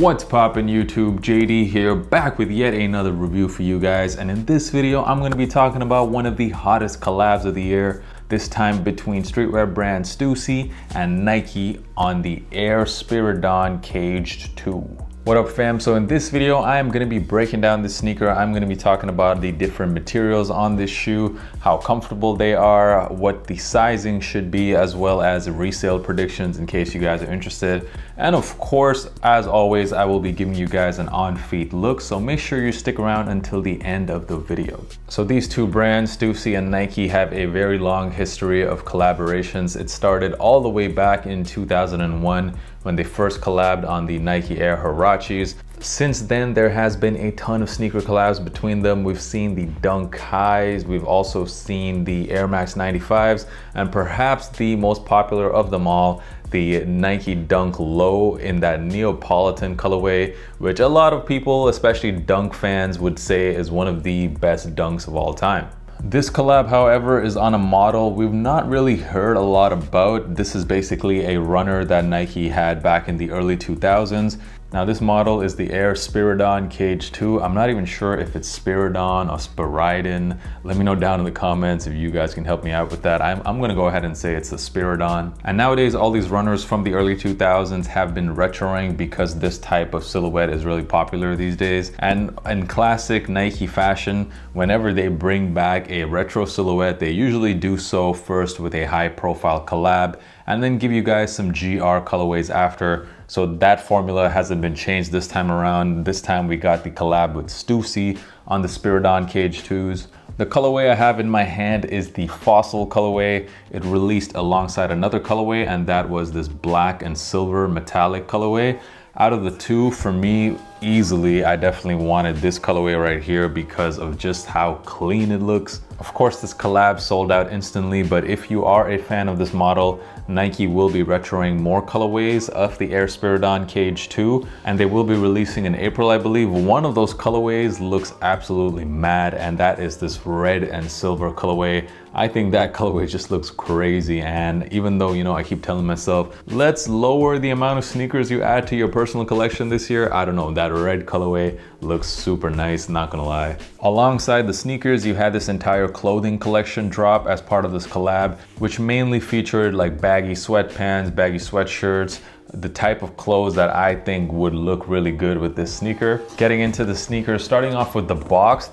What's poppin' YouTube, JD here, back with yet another review for you guys. And in this video, I'm gonna be talking about one of the hottest collabs of the year, this time between streetwear brand Stussy and Nike on the Air Spiridon Cage 2. What up fam? So in this video, I am gonna be breaking down this sneaker. I'm gonna be talking about the different materials on this shoe, how comfortable they are, what the sizing should be, as well as resale predictions in case you guys are interested. And of course, as always, I will be giving you guys an on-feet look. So make sure you stick around until the end of the video. So these two brands, Stussy and Nike, have a very long history of collaborations. It started all the way back in 2001 when they first collabed on the Nike Air Huaraches. Since then, there has been a ton of sneaker collabs between them. We've seen the Dunk Highs, we've also seen the Air Max 95s, and perhaps the most popular of them all, the Nike Dunk Low in that Neapolitan colorway, which a lot of people, especially Dunk fans, would say is one of the best Dunks of all time. This collab, however, is on a model we've not really heard a lot about. This is basically a runner that Nike had back in the early 2000s. Now this model is the Air Spiridon Cage 2. I'm not even sure if it's Spiridon or Spiridon. Let me know down in the comments if you guys can help me out with that. I'm gonna go ahead and say it's a Spiridon. And nowadays, all these runners from the early 2000s have been retroing because this type of silhouette is really popular these days. And in classic Nike fashion, whenever they bring back a retro silhouette, they usually do so first with a high profile collab and then give you guys some GR colorways after. So that formula hasn't been changed this time around. This time we got the collab with Stussy on the Spiridon Cage 2s. The colorway I have in my hand is the Fossil colorway. It released alongside another colorway, and that was this black and silver metallic colorway. Out of the two, for me, easily, I definitely wanted this colorway right here because of just how clean it looks. Of course, this collab sold out instantly, but if you are a fan of this model, Nike will be retroing more colorways of the Air Spiridon Cage 2, and they will be releasing in April, I believe. One of those colorways looks absolutely mad, and that is this red and silver colorway. I think that colorway just looks crazy, and even though, you know, I keep telling myself, let's lower the amount of sneakers you add to your personal collection this year, I don't know, that red colorway looks super nice, not gonna lie. Alongside the sneakers, you had this entire clothing collection drop as part of this collab, which mainly featured like baggy sweatpants, baggy sweatshirts, the type of clothes that I think would look really good with this sneaker. Getting into the sneaker, starting off with the box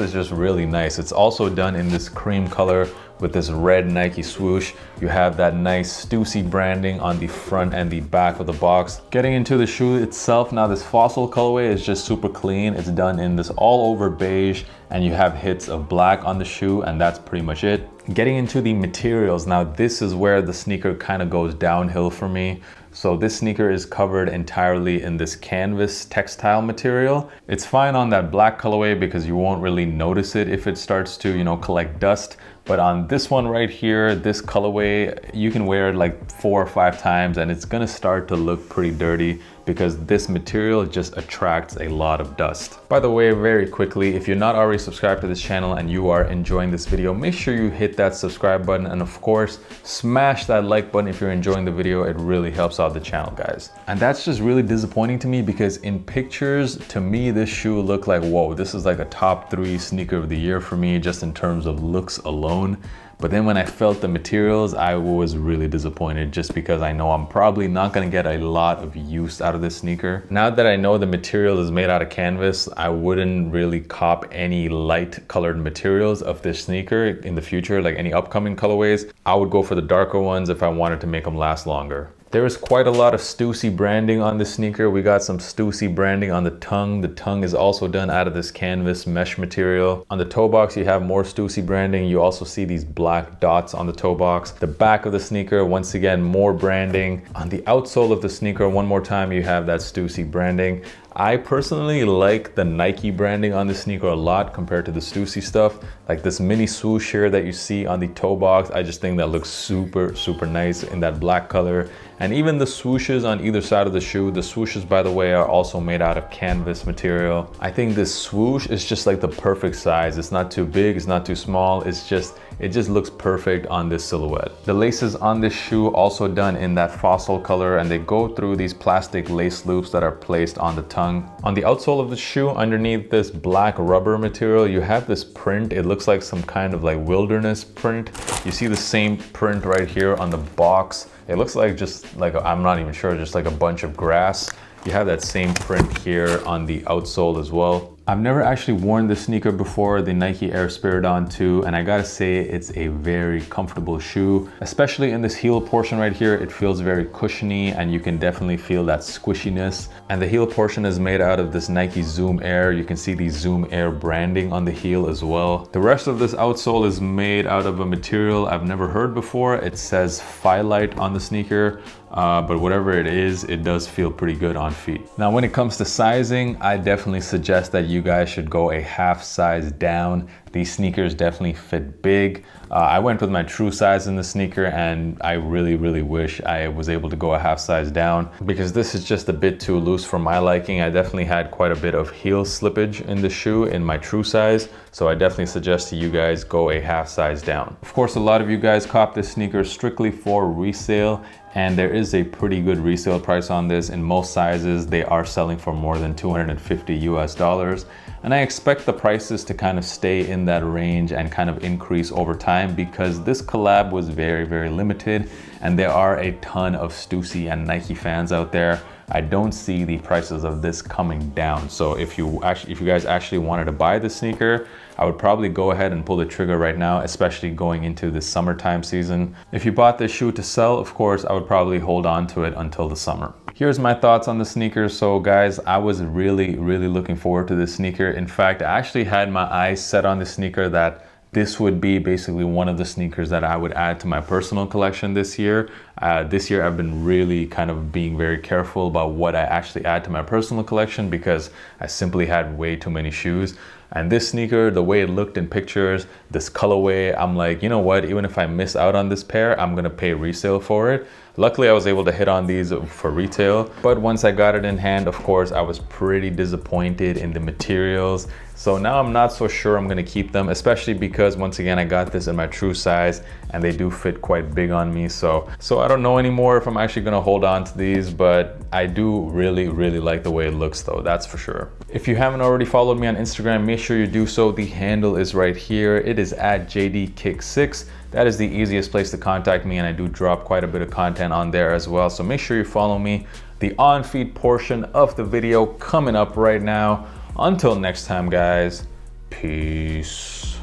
is just really nice. It's also done in this cream color with this red Nike swoosh. You have that nice Stussy branding on the front and the back of the box. Getting into the shoe itself, now this Fossil colorway is just super clean. It's done in this all over beige, and you have hits of black on the shoe, and that's pretty much it. Getting into the materials, now this is where the sneaker kind of goes downhill for me. So this sneaker is covered entirely in this canvas textile material. It's fine on that black colorway because you won't really notice it if it starts to, you know, collect dust. But on this one right here, this colorway, you can wear it like 4 or 5 times and it's gonna start to look pretty dirty because this material just attracts a lot of dust. By the way, very quickly, if you're not already subscribed to this channel and you are enjoying this video, make sure you hit that subscribe button, and of course, smash that like button if you're enjoying the video. It really helps out the channel, guys. And that's just really disappointing to me because in pictures, to me, this shoe looked like, whoa, this is like a top 3 sneaker of the year for me, just in terms of looks alone. But then when I felt the materials, I was really disappointed just because I know I'm probably not gonna get a lot of use out of this sneaker. Now that I know the material is made out of canvas, I wouldn't really cop any light colored materials of this sneaker in the future, like any upcoming colorways. I would go for the darker ones if I wanted to make them last longer. There is quite a lot of Stussy branding on this sneaker. We got some Stussy branding on the tongue. The tongue is also done out of this canvas mesh material. On the toe box, you have more Stussy branding. You also see these black dots on the toe box. The back of the sneaker, once again, more branding. On the outsole of the sneaker, one more time, you have that Stussy branding. I personally like the Nike branding on this sneaker a lot compared to the Stussy stuff. Like this mini swoosh here that you see on the toe box, I just think that looks super, super nice in that black color. And even the swooshes on either side of the shoe, the swooshes, by the way, are also made out of canvas material. I think this swoosh is just like the perfect size. It's not too big, it's not too small. It's just It just looks perfect on this silhouette. The laces on this shoe also done in that fossil color, and they go through these plastic lace loops that are placed on the tongue. On the outsole of the shoe, underneath this black rubber material, you have this print. It looks like some kind of like wilderness print. You see the same print right here on the box. It looks like just like, I'm not even sure, just like a bunch of grass. You have that same print here on the outsole as well. I've never actually worn this sneaker before, the Nike Air Spiridon 2, and I gotta say it's a very comfortable shoe, especially in this heel portion right here. It feels very cushiony and you can definitely feel that squishiness. And the heel portion is made out of this Nike Zoom Air. You can see the Zoom Air branding on the heel as well. The rest of this outsole is made out of a material I've never heard before. It says Phylite on the sneaker, but whatever it is, it does feel pretty good on feet. Now, when it comes to sizing, I definitely suggest that you guys should go a half size down. These sneakers definitely fit big. I went with my true size in the sneaker, and I really wish I was able to go a half size down, because this is just a bit too loose for my liking. I definitely had quite a bit of heel slippage in the shoe in my true size, so I definitely suggest to you guys go a half size down. Of course, a lot of you guys cop this sneaker strictly for resale, and there is a pretty good resale price on this. In most sizes, they are selling for more than $250 US, and I expect the prices to kind of stay in that range and kind of increase over time, because this collab was very limited, and there are a ton of Stussy and Nike fans out there. I don't see the prices of this coming down. So if you guys actually wanted to buy the sneaker, I would probably go ahead and pull the trigger right now, especially going into the summertime season. If you bought this shoe to sell, of course, I would probably hold on to it until the summer. Here's my thoughts on the sneaker. So guys, I was really looking forward to this sneaker. In fact, I actually had my eyes set on the sneaker that this would be basically one of the sneakers that I would add to my personal collection this year. I've been really kind of being very careful about what I actually add to my personal collection, because I simply had way too many shoes. And this sneaker, the way it looked in pictures, this colorway, I'm like, you know what, even if I miss out on this pair, I'm gonna pay resale for it. Luckily, I was able to hit on these for retail, but once I got it in hand, of course, I was pretty disappointed in the materials. So now I'm not so sure I'm gonna keep them, especially because, once again, I got this in my true size and they do fit quite big on me. So I don't know anymore if I'm actually gonna hold on to these, but I do really like the way it looks though, that's for sure. If you haven't already followed me on Instagram, make sure you do so. The handle is right here. It is at JDKick6. That is the easiest place to contact me, and I do drop quite a bit of content on there as well. So make sure you follow me. The on-feet portion of the video coming up right now. Until next time, guys, peace.